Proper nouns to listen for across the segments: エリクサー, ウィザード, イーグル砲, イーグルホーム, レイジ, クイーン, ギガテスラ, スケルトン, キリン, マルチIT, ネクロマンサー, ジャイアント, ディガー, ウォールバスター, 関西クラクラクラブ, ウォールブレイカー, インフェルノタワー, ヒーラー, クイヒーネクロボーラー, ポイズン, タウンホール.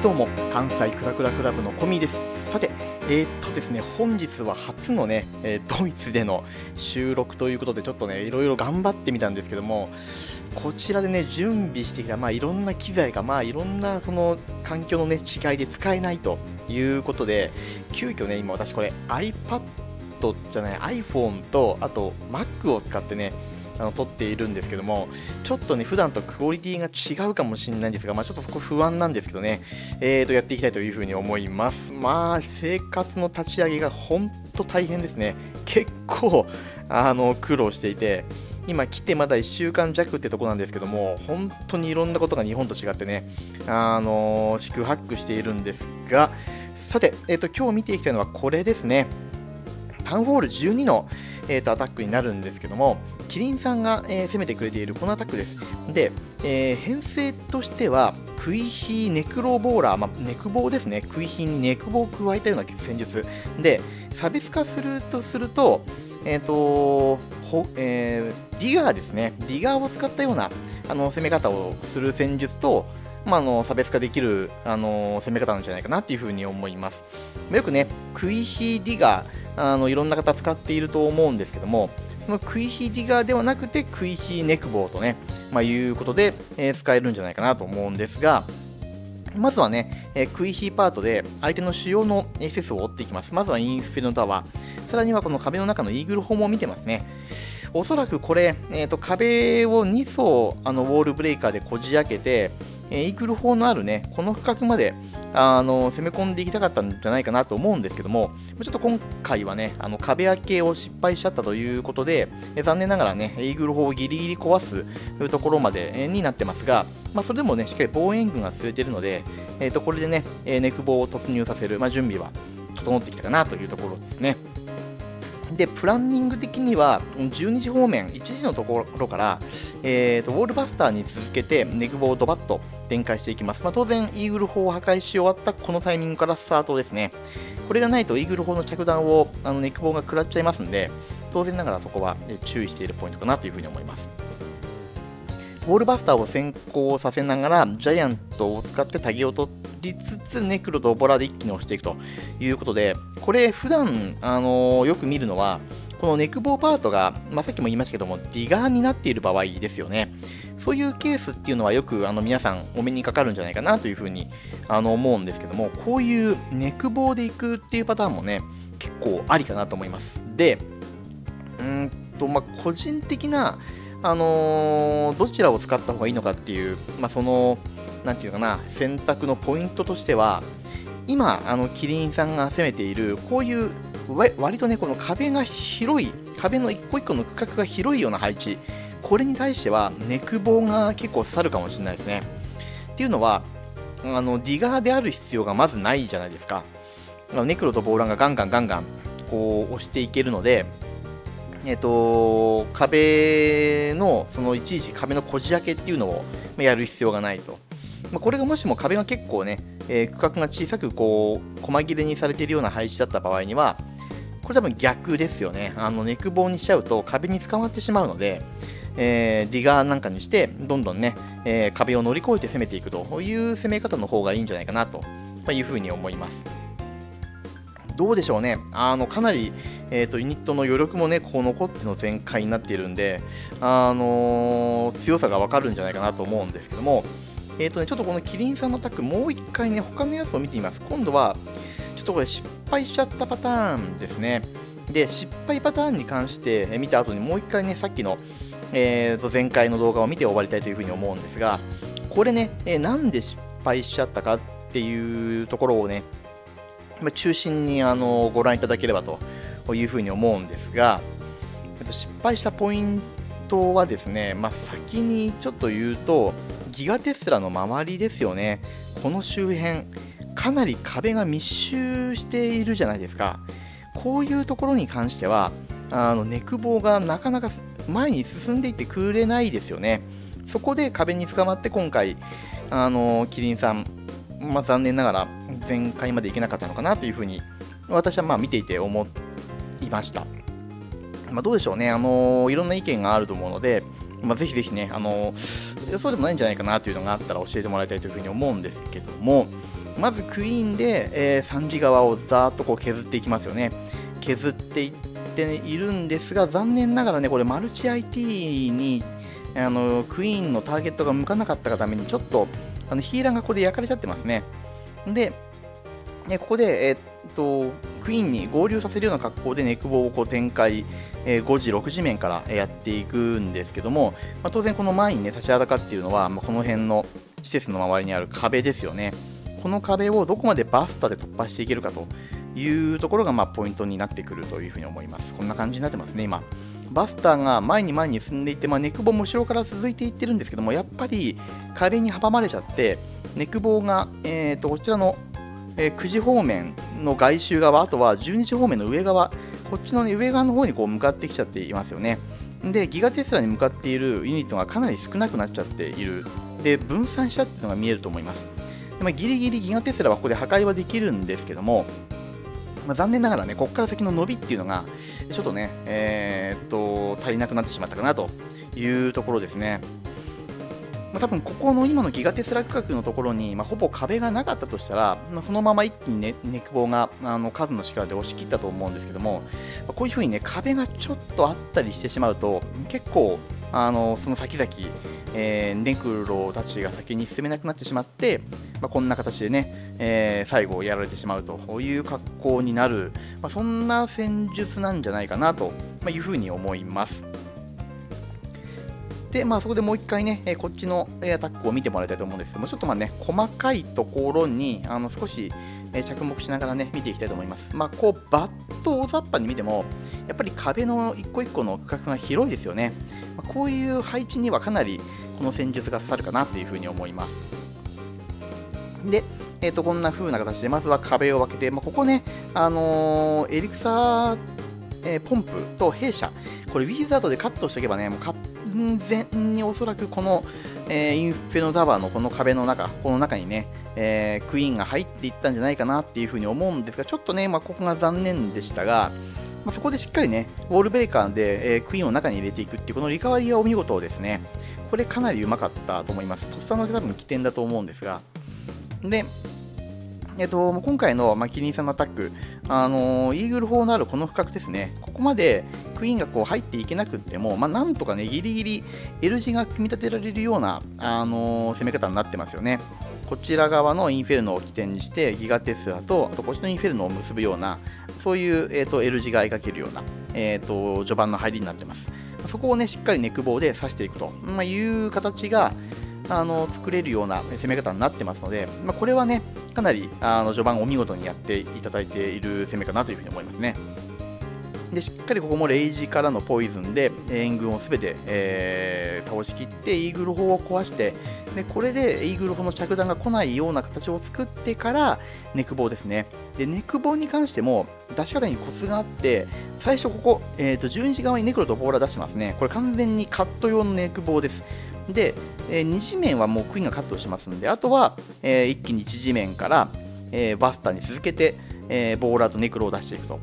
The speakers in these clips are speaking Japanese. どうも関西クラクラクラブのコミです。さて、ですね、本日は初のね、ドイツでの収録ということで、ちょっとね、いろいろ頑張ってみたんですけども、こちらでね、準備してきた、いろんな機材が、いろんなその環境のね、違いで使えないということで、急遽ね、今私これ、iPhone と、あと Mac を使ってね、撮っているんですけども、ちょっとね、普段とクオリティが違うかもしれないんですが、ちょっとここ不安なんですけどね、やっていきたいというふうに思います。生活の立ち上げが本当大変ですね。結構、苦労していて、今来てまだ1週間弱ってとこなんですけども、本当にいろんなことが日本と違ってね、四苦八苦しているんですが、さて、今日見ていきたいのはこれですね。タウンホール12の、アタックになるんですけども、キリンさんが、攻めてくれているこのアタックです。で、編成としては、クイヒーネクロボーラー、ネクボーですね、クイヒーにネクボを加えたような戦術。で、差別化するとディガーですね、ディガーを使ったような攻め方をする戦術と、差別化できる攻め方なんじゃないかなというふうに思います。よくね、クイヒーディガー、いろんな方使っていると思うんですけども、そのクイヒーディガーではなくてクイヒーネクボーとね、いうことで、使えるんじゃないかなと思うんですが、まずはね、クイヒーパートで相手の主要の施設を追っていきます。まずはインフェルノタワー、さらにはこの壁の中のイーグルホームを見てますね。おそらくこれ、壁を2層ウォールブレイカーでこじ開けて、イーグルホームのあるね、この区画まで攻め込んでいきたかったんじゃないかなと思うんですけども、ちょっと今回はね、壁開けを失敗しちゃったということで、残念ながらね、イーグル砲をギリギリ壊すところまでになってますが、それでもね、しっかり防衛軍が釣れているので、これでね、ネクボを突入させる、準備は整ってきたかなというところですね。で、プランニング的には12時方面、1時のところから、ウォールバスターに続けてネクボをドバッと展開していきます。当然、イーグル砲を破壊し終わったこのタイミングからスタートですね。これがないとイーグル砲の着弾をネクボが食らっちゃいますので、当然ながらそこは注意しているポイントかなというふうに思います。ウォールバスターを先行させながらジャイアントを使ってタゲを取りつつ、ネクロとボラで一気に押していくということで、これ普段よく見るのはこのネクボーパートが、さっきも言いましたけども、ディガーになっている場合ですよね。そういうケースっていうのはよく皆さんお目にかかるんじゃないかなというふうに思うんですけども、こういうネクボーでいくっていうパターンもね、結構ありかなと思います。で、個人的などちらを使った方がいいのかっていう、そのなんていうかな、選択のポイントとしては、今キリンさんが攻めているこういう割とね、この壁が広い、壁の一個一個の区画が広いような配置、これに対してはネクボが結構刺さるかもしれないですね。っていうのはディガーである必要がまずないじゃないですか。ネクロとボーランがガンガンこう押していけるので、壁のいちいち壁のこじ開けっていうのをやる必要がないと。これがもしも壁が結構ね、区画が小さくこう細切れにされているような配置だった場合には、これ多分逆ですよね。ネク棒にしちゃうと壁に捕まってしまうので、ディガーなんかにしてどんどんね、壁を乗り越えて攻めていくという攻め方の方がいいんじゃないかなというふうに思います。どうでしょうね、かなり、ユニットの余力もね、こう残っての全開になっているんで、強さが分かるんじゃないかなと思うんですけども、ちょっとこのキリンさんのタック、もう一回ね、他のやつを見てみます。今度は、ちょっとこれ失敗しちゃったパターンですね。で、失敗パターンに関して見た後に、もう一回ね、さっきの、前回の動画を見て終わりたいというふうに思うんですが、これね、なんで失敗しちゃったかっていうところをね、中心にご覧いただければというふうに思うんですが、失敗したポイントはですね、先にちょっと言うと、ギガテスラの周りですよね。この周辺、かなり壁が密集しているじゃないですか。こういうところに関しては、ネクボがなかなか前に進んでいってくれないですよね。そこで壁に捕まって今回、キリンさん、残念ながら前回までいけなかったのかなというふうに私は見ていて思いました。どうでしょうね、いろんな意見があると思うので、ぜひぜひね、そうでもないんじゃないかなというのがあったら教えてもらいたいというふうに思うんですけども、まずクイーンで、3ギガワをざーっとこう削っていきますよね。削っていっているんですが、残念ながらね、これマルチ IT にクイーンのターゲットが向かなかったがために、ちょっとヒーラーがこれ焼かれちゃってますね。で、ここで、クイーンに合流させるような格好でネクボをこう展開、5時、6時面からやっていくんですけども、当然この前にね、立ちはだかっていうのは、この辺の施設の周りにある壁ですよね。この壁をどこまでバスタで突破していけるかというところが、ポイントになってくるというふうに思います。こんな感じになってますね、今。バスターが前に前に進んでいって、ネクボも後ろから続いていってるんですけども、やっぱり壁に阻まれちゃって、ネクボが、こちらの9時方面の外周側、あとは12時方面の上側、こっちの上側の方にこう向かってきちゃっていますよね。で、ギガテスラに向かっているユニットがかなり少なくなっちゃっている。で、分散したっていうのが見えると思います。で、ギリギリギガテスラはここで破壊はできるんですけども、残念ながらね、ここから先の伸びっていうのが、ちょっとね、足りなくなってしまったかなというところですね。多分ここの今のギガテスラ区画のところに、ほぼ壁がなかったとしたら、そのまま一気に、ネクボが数の力で押し切ったと思うんですけども、こういうふうにね、壁がちょっとあったりしてしまうと、結構、その先々、ネクロたちが先に進めなくなってしまって、こんな形でね、最後やられてしまうという格好になる、そんな戦術なんじゃないかなというふうに思います。で、そこでもう一回ね、こっちのアタックを見てもらいたいと思うんですけども、ちょっと細かいところに少し着目しながらね、見ていきたいと思います。こう、バッと大雑把に見ても、やっぱり壁の一個一個の区画が広いですよね。こういう配置にはかなりこの戦術が刺さるかなというふうに思います。で、こんな風な形で、まずは壁を分けて、ここね、エリクサー、ポンプと弊社、これウィザードでカットしておけばね、もう完全におそらくこの、インフェルノタワーのこの壁の中、この中にね、クイーンが入っていったんじゃないかなっていうふうに思うんですが、ちょっとね、ここが残念でしたが、そこでしっかりね、ウォールブレーカーで、クイーンを中に入れていくっていう、このリカバリーはお見事ですね。これかなりうまかったと思います。とっさの多分起点だと思うんですが。で、今回のキリンさんのアタック、イーグル砲のあるこの区画ですね、ここまでクイーンがこう入っていけなくっても、なんとかね、ギリギリ L 字が組み立てられるような、攻め方になってますよね。こちら側のインフェルノを起点にして、ギガテスラと、あとこっちのインフェルノを結ぶような、そういう、L 字が描けるような、序盤の入りになってます。そこをね、しっかりネク棒で刺していくという形が、作れるような攻め方になってますので、これはね、かなり序盤お見事にやっていただいている攻めかなというふうに思いますね。で、しっかりここもレイジからのポイズンで援軍をすべて、倒しきってイーグル砲を壊して、でこれでイーグル砲の着弾が来ないような形を作ってからネク棒ですね。で、ネク棒に関しても出し方にコツがあって、最初ここ、12時側にネクロとボーラー出してますね。これ完全にカット用のネク棒です。で、2次面はもうクイーンがカットしてますので、あとは、一気に1次面から、バスターに続けて、ボーラーとネクロを出していくと。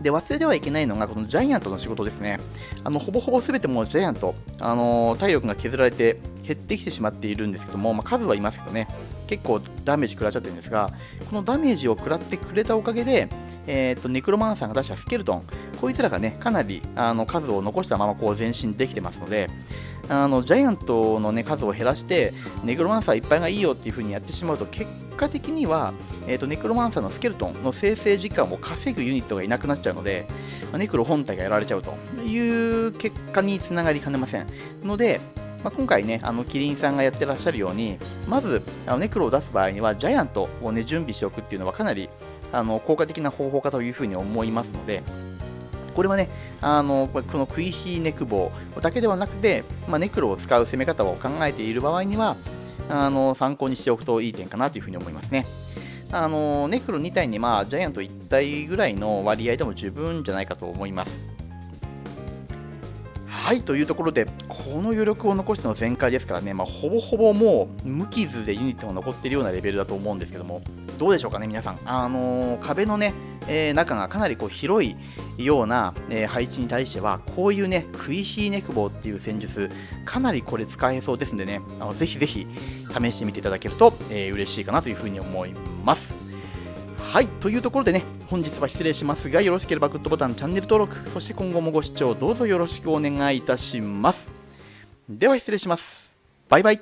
で、忘れてはいけないのがこのジャイアントの仕事ですね。ほぼほぼ全てもうジャイアント、体力が削られて減ってきてしまっているんですけども、数はいますけどね、結構ダメージ食らっちゃってるんですが、このダメージを食らってくれたおかげで、ネクロマンサーが出したスケルトン、こいつらがね、かなり数を残したままこう前進できてますので、ジャイアントの、ね、数を減らしてネクロマンサーいっぱいがいいよっていう風にやってしまうと、結果的には、ネクロマンサーのスケルトンの生成時間を稼ぐユニットがいなくなっちゃうので、ネクロ本体がやられちゃうという結果につながりかねませんので、今回ね、キリンさんがやってらっしゃるように、まずネクロを出す場合にはジャイアントを、ね、準備しておくっていうのはかなり効果的な方法かという風に思いますので、これはね、このクイヒーネクボだけではなくて、ネクロを使う攻め方を考えている場合には、参考にしておくといい点かなというふうに思いますね。ネクロ2体に、ジャイアント1体ぐらいの割合でも十分じゃないかと思います。はい、というところで、この余力を残しての全開ですからね、ほぼほぼもう無傷でユニットが残っているようなレベルだと思うんですけども、どうでしょうかね、皆さん。壁のね、中がかなりこう広いような、配置に対してはこういうねクイヒーネクボっていう戦術かなりこれ使えそうですんでね、ぜひぜひ試してみていただけると、嬉しいかなというふうに思います。はい、というところでね、本日は失礼しますが、よろしければグッドボタン、チャンネル登録、そして今後もご視聴どうぞよろしくお願いいたします。では失礼します。バイバイ。